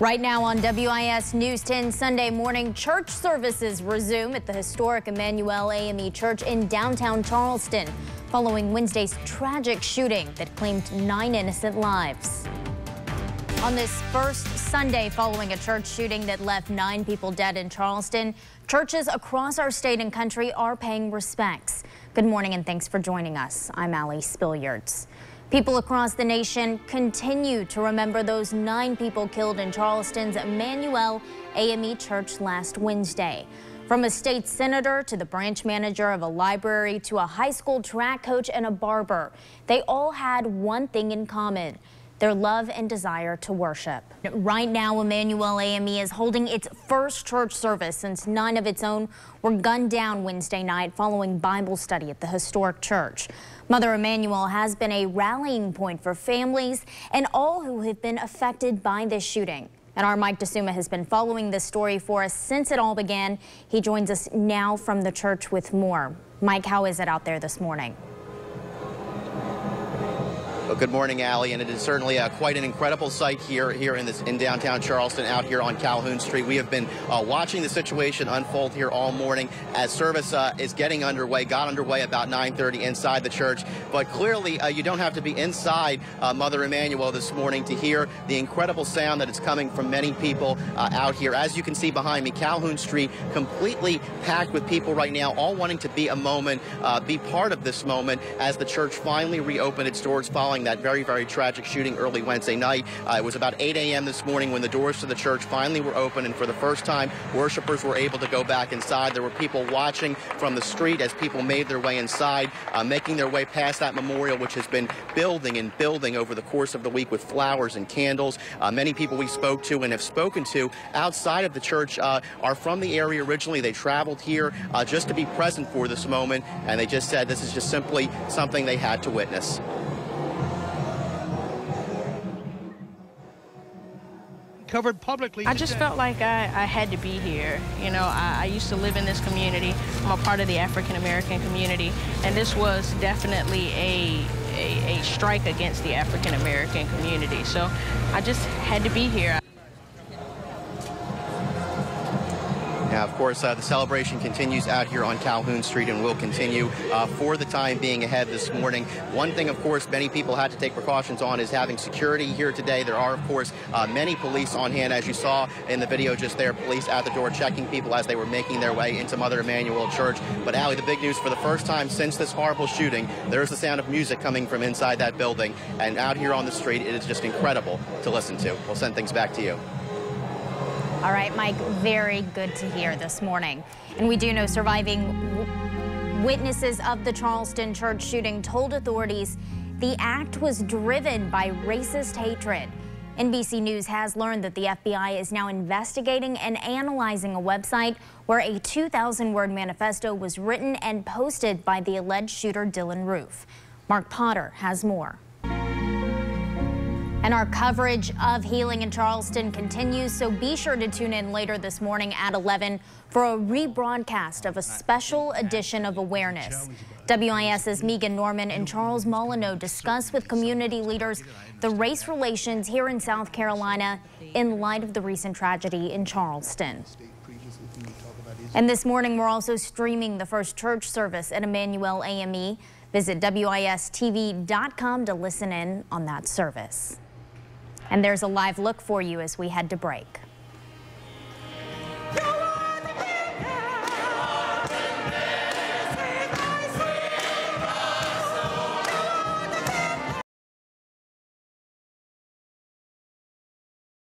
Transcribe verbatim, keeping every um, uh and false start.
Right now on W I S News ten Sunday morning, church services resume at the historic Emanuel A M E Church in downtown Charleston following Wednesday's tragic shooting that claimed nine innocent lives. On this first Sunday following a church shooting that left nine people dead in Charleston, churches across our state and country are paying respects. Good morning and thanks for joining us. I'm Allie Spilliards. People across the nation continue to remember those nine people killed in Charleston's Emanuel A M E Church last Wednesday. From a state senator to the branch manager of a library to a high school track coach and a barber, they all had one thing in common: their love and desire to worship. Right now, Emanuel A M E is holding its first church service since nine of its own were gunned down Wednesday night following Bible study at the historic church. Mother Emanuel has been a rallying point for families and all who have been affected by this shooting. And our Mike Desuma has been following this story for us since it all began. He joins us now from the church with more. Mike, how is it out there this morning? Well, good morning, Allie, and it is certainly uh, quite an incredible sight here here in this in downtown Charleston, out here on Calhoun Street. We have been uh, watching the situation unfold here all morning as service uh, is getting underway, got underway about nine thirty inside the church. But clearly, uh, you don't have to be inside uh, Mother Emanuel this morning to hear the incredible sound that is coming from many people uh, out here. As you can see behind me, Calhoun Street completely packed with people right now, all wanting to be a moment, uh, be part of this moment as the church finally reopened its doors following that very, very tragic shooting early Wednesday night. Uh, it was about eight A M this morning when the doors to the church finally were open, and for the first time, worshipers were able to go back inside. There were people watching from the street as people made their way inside, uh, making their way past that memorial, which has been building and building over the course of the week with flowers and candles. Uh, many people we spoke to and have spoken to outside of the church uh, are from the area originally. They traveled here uh, just to be present for this moment, and they just said this is just simply something they had to witness. Covered publicly. I just felt like I, I had to be here. You know, I, I used to live in this community. I'm a part of the African American community, and this was definitely a a, a strike against the African American community. So I just had to be here. Now, of course, uh, the celebration continues out here on Calhoun Street and will continue uh, for the time being ahead this morning. One thing, of course, many people had to take precautions on is having security here today. There are, of course, uh, many police on hand, as you saw in the video just there, police at the door checking people as they were making their way into Mother Emanuel Church. But, Allie, the big news: for the first time since this horrible shooting, there is the sound of music coming from inside that building. And out here on the street, it is just incredible to listen to. We'll send things back to you. All right, Mike, very good to hear this morning. And we do know surviving witnesses of the Charleston church shooting told authorities the act was driven by racist hatred. N B C News has learned that the F B I is now investigating and analyzing a website where a two thousand word manifesto was written and posted by the alleged shooter, Dylan Roof. Mark Potter has more. And our coverage of healing in Charleston continues, so be sure to tune in later this morning at eleven for a rebroadcast of a special edition of Awareness. W I S's Megan Norman and Charles Molyneux discuss with community leaders the race relations here in South Carolina in light of the recent tragedy in Charleston. And this morning, we're also streaming the first church service at Emanuel A M E. Visit W I S T V dot com to listen in on that service. And there's a live look for you as we head to break.